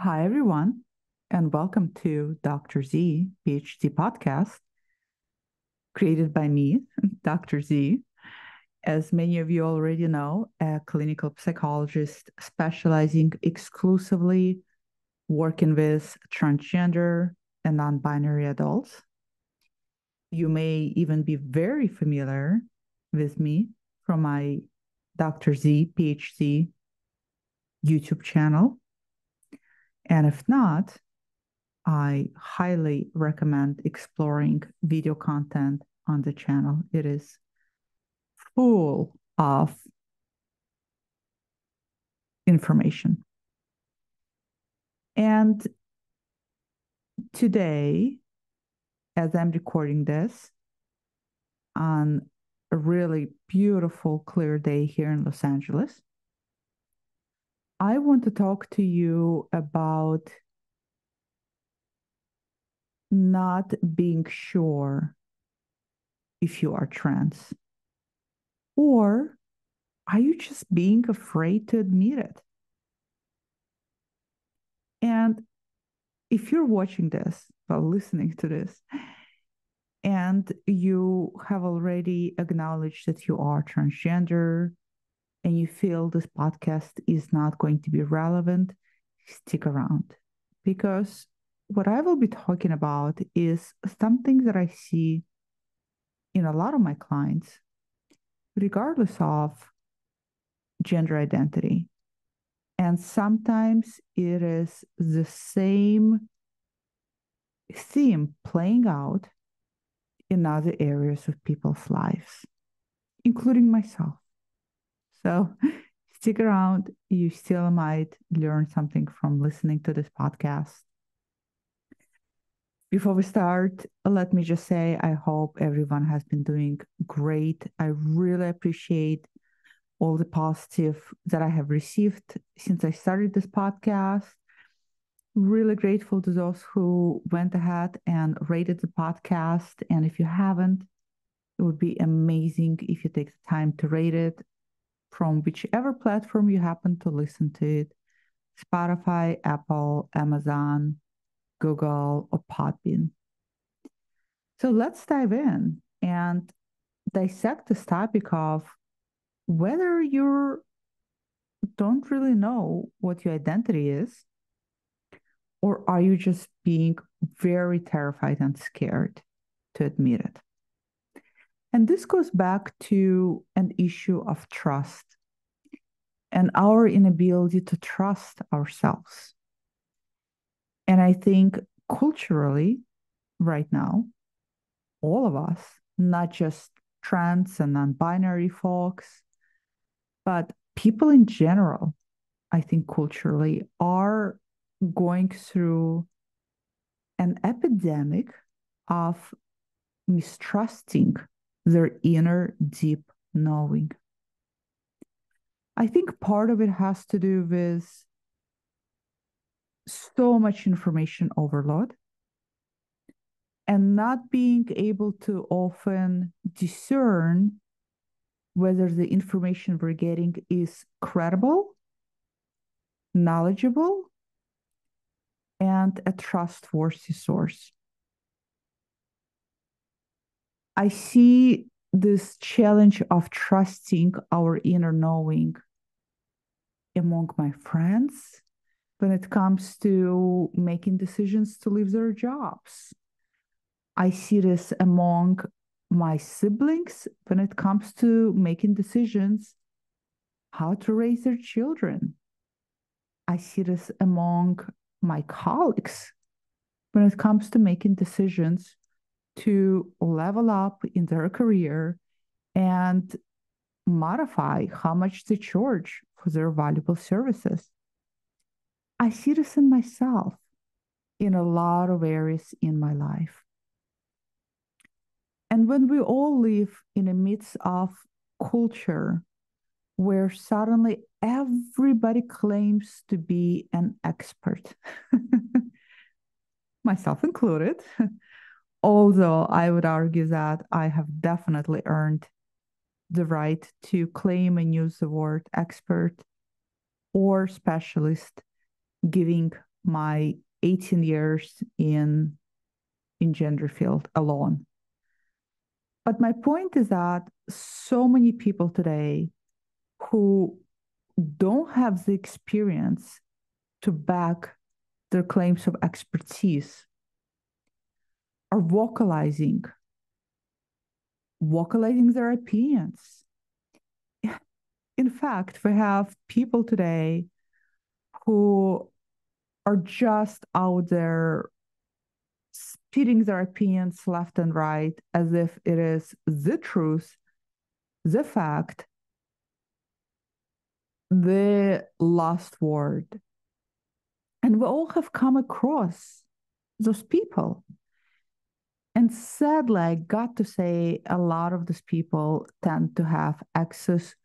Hi, everyone, and welcome to Dr. Z, PhD podcast, created by me, Dr. Z. As many of you already know, a clinical psychologist specializing exclusively working with transgender and non-binary adults. You may even be very familiar with me from my Dr. Z, PhD YouTube channel. And if not, I highly recommend exploring video content on the channel. It is full of information. And today, as I'm recording this on a really beautiful, clear day here in Los Angeles, I want to talk to you about not being sure if you are trans, or are you just being afraid to admit it? And if you're watching this, or listening to this, and you have already acknowledged that you are transgender, and you feel this podcast is not going to be relevant, stick around. Because what I will be talking about is something that I see in a lot of my clients, regardless of gender identity. And sometimes it is the same theme playing out in other areas of people's lives, including myself. So stick around. You still might learn something from listening to this podcast. Before we start, let me just say, I hope everyone has been doing great. I really appreciate all the positive that I have received since I started this podcast. Really grateful to those who went ahead and rated the podcast. And if you haven't, it would be amazing if you take the time to rate it from whichever platform you happen to listen to it, Spotify, Apple, Amazon, Google, or Podbean. So let's dive in and dissect this topic of whether you don't really know what your identity is, or are you just being very terrified and scared to admit it? And this goes back to an issue of trust and our inability to trust ourselves. And I think culturally, right now, all of us, not just trans and non-binary folks, but people in general, I think culturally, are going through an epidemic of mistrusting their inner deep knowing. I think part of it has to do with so much information overload and not being able to often discern whether the information we're getting is credible, knowledgeable, and a trustworthy source. I see this challenge of trusting our inner knowing among my friends when it comes to making decisions to leave their jobs. I see this among my siblings when it comes to making decisions how to raise their children. I see this among my colleagues when it comes to making decisions to level up in their career and modify how much they charge for their valuable services. I see this in myself in a lot of areas in my life. And when we all live in the midst of culture where suddenly everybody claims to be an expert, myself included, although I would argue that I have definitely earned the right to claim and use the word expert or specialist, giving my 18 years in gender field alone. But my point is that so many people today who don't have the experience to back their claims of expertise are vocalizing their opinions. In fact, we have people today who are just out there spitting their opinions left and right as if it is the truth, the fact, the last word. And we all have come across those people. And sadly, I got to say, a lot of these people tend to have access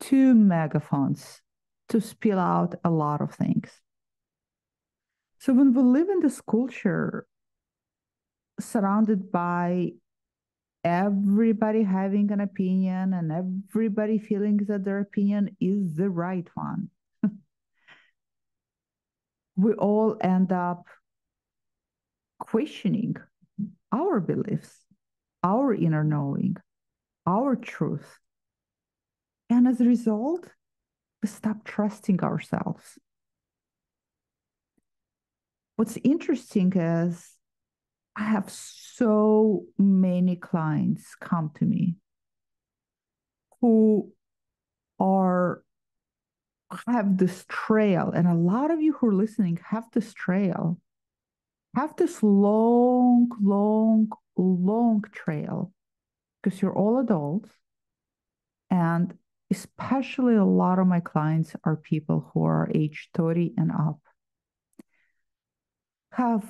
to megaphones to spill out a lot of things. So when we live in this culture, surrounded by everybody having an opinion and everybody feeling that their opinion is the right one, we all end up questioning our beliefs, our inner knowing, our truth. And as a result, we stop trusting ourselves. What's interesting is I have so many clients come to me who have this trail, and a lot of you who are listening have this trail. Have this long, long, long trail, because you're all adults, and especially a lot of my clients are people who are age 30 and up, have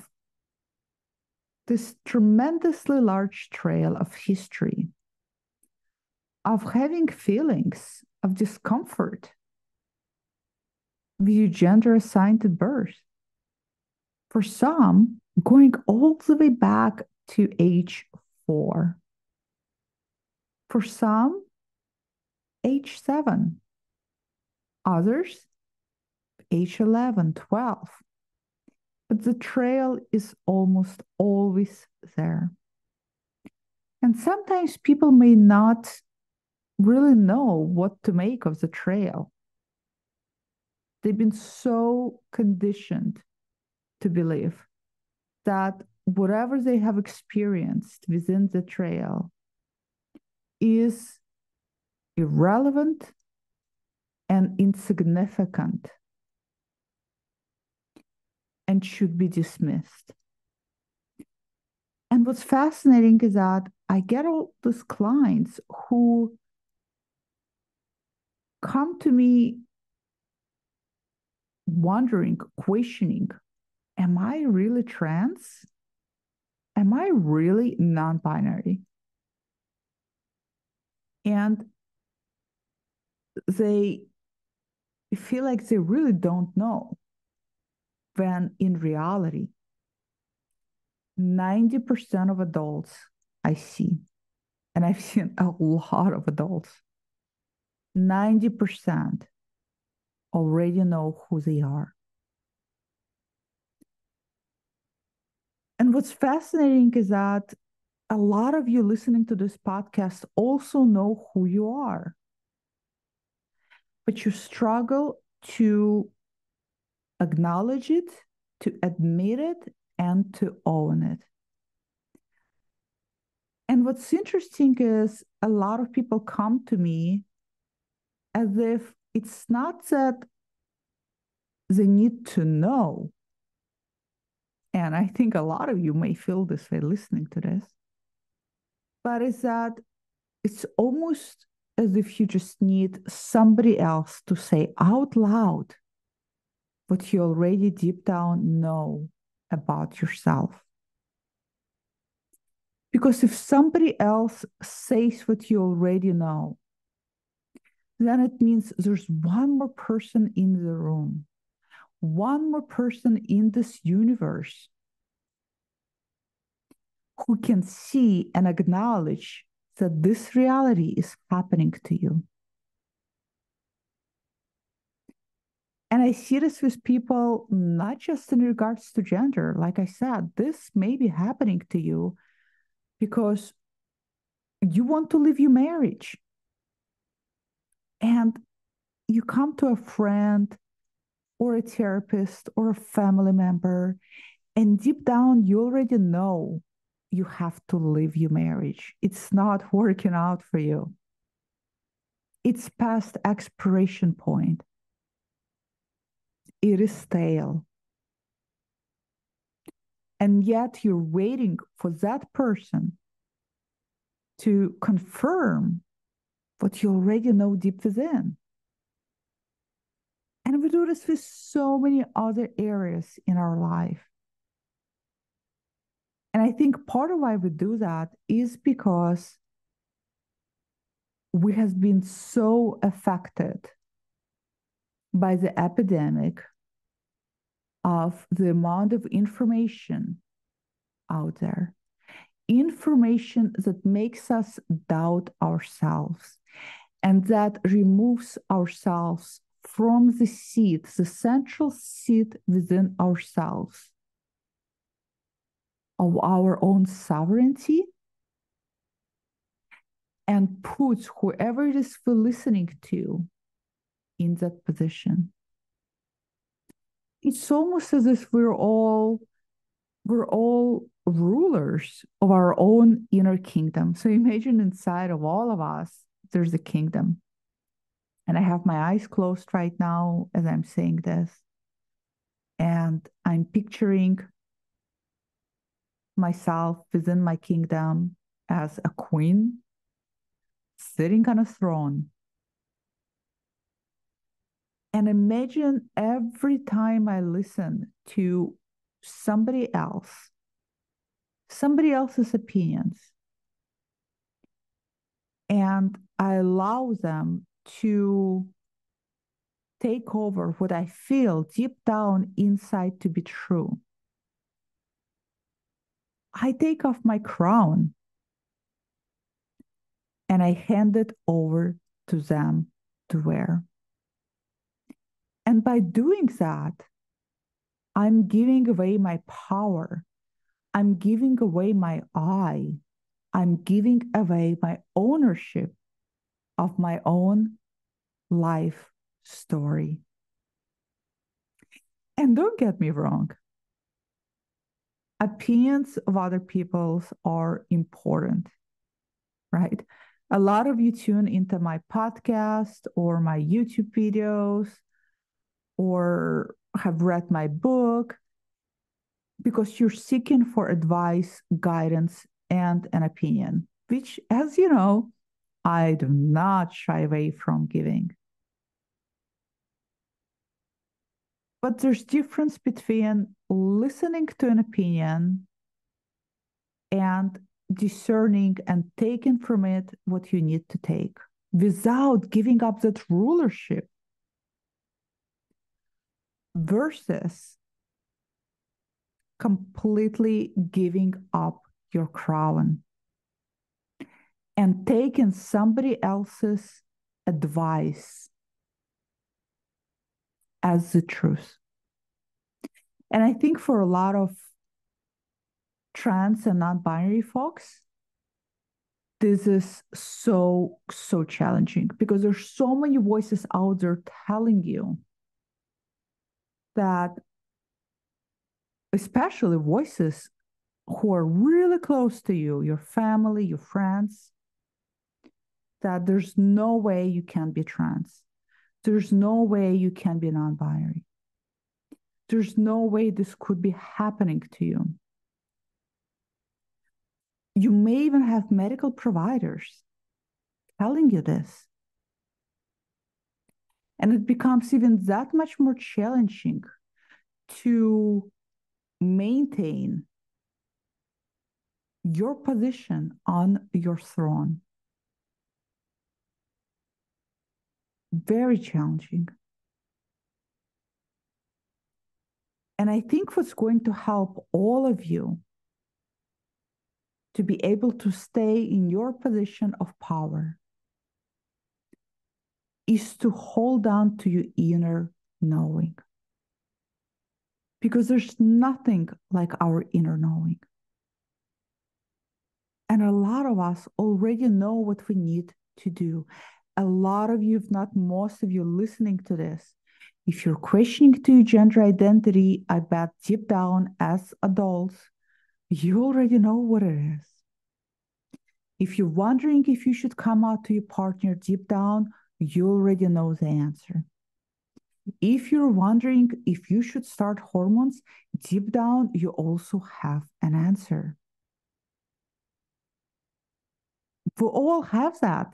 this tremendously large trail of history, of having feelings of discomfort with gender assigned at birth. For some, going all the way back to age 4. For some, age 7. Others, age 11, 12. But the trail is almost always there. And sometimes people may not really know what to make of the trail. They've been so conditioned to believe that whatever they have experienced within the trail is irrelevant and insignificant and should be dismissed. And what's fascinating is that I get all these clients who come to me wondering, questioning, am I really trans? Am I really non-binary? And they feel like they really don't know, when in reality, 90% of adults I see, and I've seen a lot of adults, 90% already know who they are. And what's fascinating is that a lot of you listening to this podcast also know who you are, but you struggle to acknowledge it, to admit it, and to own it. And what's interesting is a lot of people come to me as if it's not that they need to know. And I think a lot of you may feel this way listening to this, but is that it's almost as if you just need somebody else to say out loud what you already deep down know about yourself. Because if somebody else says what you already know, then it means there's one more person in the room, one more person in this universe who can see and acknowledge that this reality is happening to you. And I see this with people, not just in regards to gender. Like I said, this may be happening to you because you want to live your marriage. And you come to a friend or a therapist or a family member, and deep down, you already know you have to leave your marriage. It's not working out for you. It's past expiration point. It is stale. And yet you're waiting for that person to confirm what you already know deep within. And we do this with so many other areas in our life. And I think part of why we do that is because we have been so affected by the epidemic of the amount of information out there. Information that makes us doubt ourselves and that removes ourselves from the seat, the central seat within ourselves of our own sovereignty, and puts whoever it is we're listening to in that position. It's almost as if we're all rulers of our own inner kingdom. So imagine inside of all of us, there's a kingdom. And I have my eyes closed right now as I'm saying this. And I'm picturing myself within my kingdom as a queen sitting on a throne. And imagine every time I listen to somebody else's opinions, and I allow them to take over what I feel deep down inside to be true, I take off my crown and I hand it over to them to wear. And by doing that, I'm giving away my power. I'm giving away my I. I'm giving away my ownership of my own life story. And don't get me wrong. Opinions of other people's are important, right? A lot of you tune into my podcast or my YouTube videos or have read my book because you're seeking for advice, guidance, and an opinion, which, as you know, I do not shy away from giving. But there's difference between listening to an opinion and discerning and taking from it what you need to take without giving up that rulership, versus completely giving up your crown and taking somebody else's advice as the truth. And I think for a lot of trans and non-binary folks, this is so, so challenging because there's so many voices out there telling you that, especially voices who are really close to you, your family, your friends, that there's no way you can be trans. There's no way you can be non-binary. There's no way this could be happening to you. You may even have medical providers telling you this. And it becomes even that much more challenging to maintain your position on your throne. Very challenging. And I think what's going to help all of you to be able to stay in your position of power is to hold on to your inner knowing. Because there's nothing like our inner knowing. And a lot of us already know what we need to do. A lot of you, if not most of you listening to this, if you're questioning to your gender identity, I bet deep down as adults, you already know what it is. If you're wondering if you should come out to your partner, deep down, you already know the answer. If you're wondering if you should start hormones, deep down, you also have an answer. We all have that,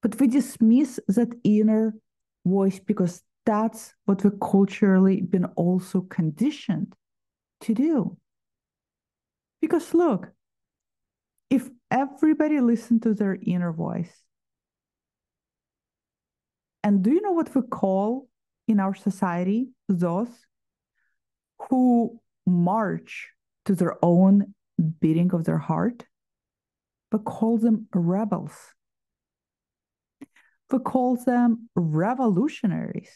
but we dismiss that inner voice because that's what we've culturally been also conditioned to do. Because look, if everybody listened to their inner voice, and do you know what we call in our society those who march to their own beating of their heart? We call them rebels. We call them revolutionaries.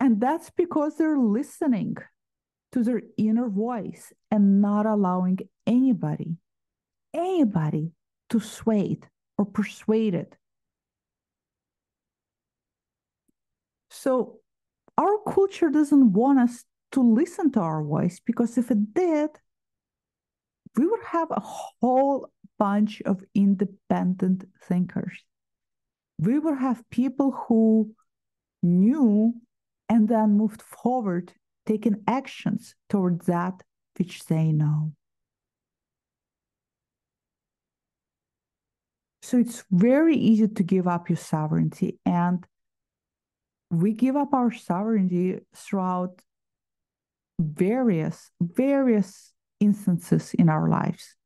And that's because they're listening to their inner voice and not allowing anybody to sway it or persuade it. So our culture doesn't want us to listen to our voice, because if it did, we would have a whole bunch of independent thinkers. We would have people who knew and then moved forward, taking actions towards that which they know. So it's very easy to give up your sovereignty, and we give up our sovereignty throughout various instances in our lives.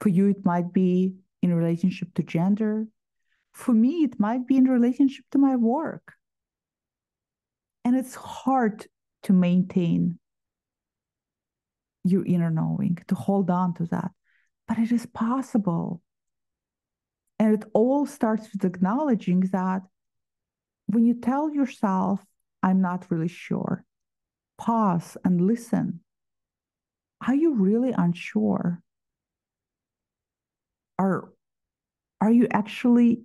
For you, it might be in relationship to gender. For me, it might be in relationship to my work. And it's hard to maintain your inner knowing, to hold on to that. But it is possible. And it all starts with acknowledging that when you tell yourself, I'm not really sure, pause and listen. Are you really unsure? Are you actually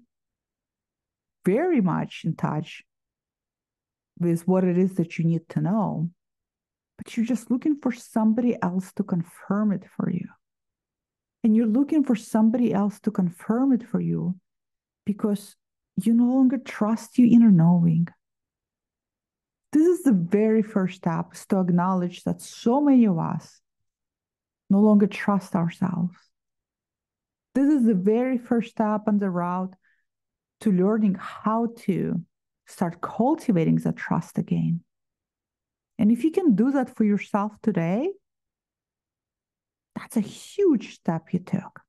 very much in touch with what it is that you need to know, but you're just looking for somebody else to confirm it for you? And you're looking for somebody else to confirm it for you because you no longer trust your inner knowing. This is the very first step, is to acknowledge that so many of us no longer trust ourselves. This is the very first step on the route to learning how to start cultivating that trust again. And if you can do that for yourself today, that's a huge step you took.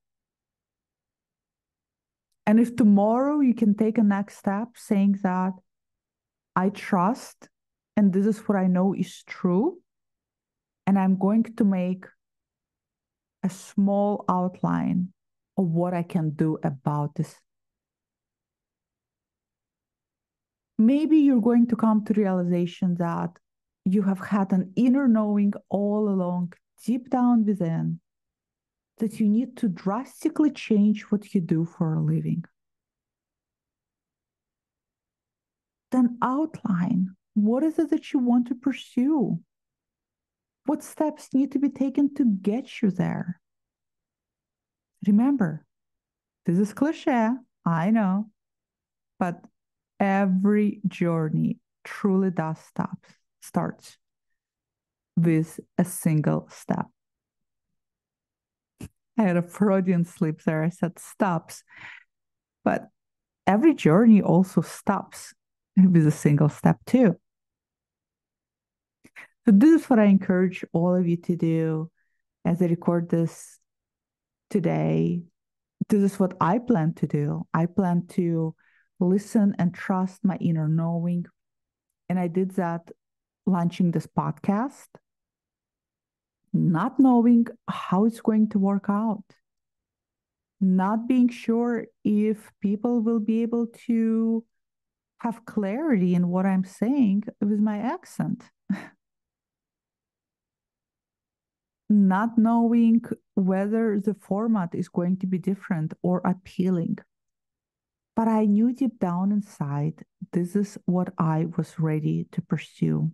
And if tomorrow you can take a next step saying that I trust, and this is what I know is true, and I'm going to make a small outline of what I can do about this. Maybe you're going to come to realization that you have had an inner knowing all along, deep down within, that you need to drastically change what you do for a living. Then outline, what is it that you want to pursue? What steps need to be taken to get you there? Remember, this is cliché, I know, but every journey truly does starts with a single step. I had a Freudian slip there. I said stops, but every journey also stops with a single step too. So this is what I encourage all of you to do as I record this today. This is what I plan to do. I plan to listen and trust my inner knowing. And I did that launching this podcast, not knowing how it's going to work out, not being sure if people will be able to have clarity in what I'm saying with my accent. Not knowing whether the format is going to be different or appealing. But I knew deep down inside, this is what I was ready to pursue.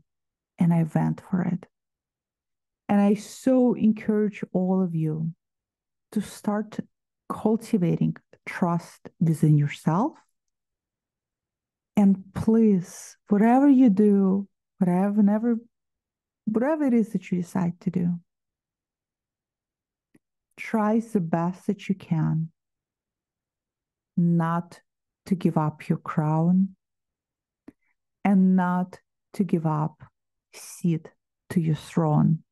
And I went for it. And I so encourage all of you to start cultivating trust within yourself. And please, whatever you do, whatever it is that you decide to do, try the best that you can not to give up your crown and not to give up seat to your throne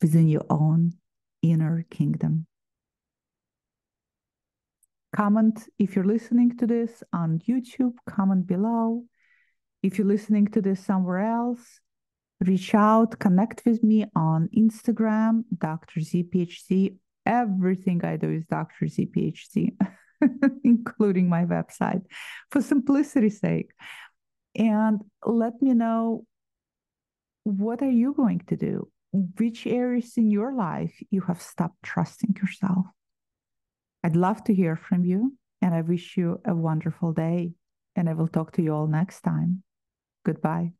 within your own inner kingdom. Comment if you're listening to this on YouTube, comment below. If you're listening to this somewhere else, reach out, connect with me on Instagram, Dr. ZPHC. Everything I do is Dr. ZPHC, including my website, for simplicity's sake. And let me know, what are you going to do? Which areas in your life you have stopped trusting yourself? I'd love to hear from you, and I wish you a wonderful day, and I will talk to you all next time. Goodbye.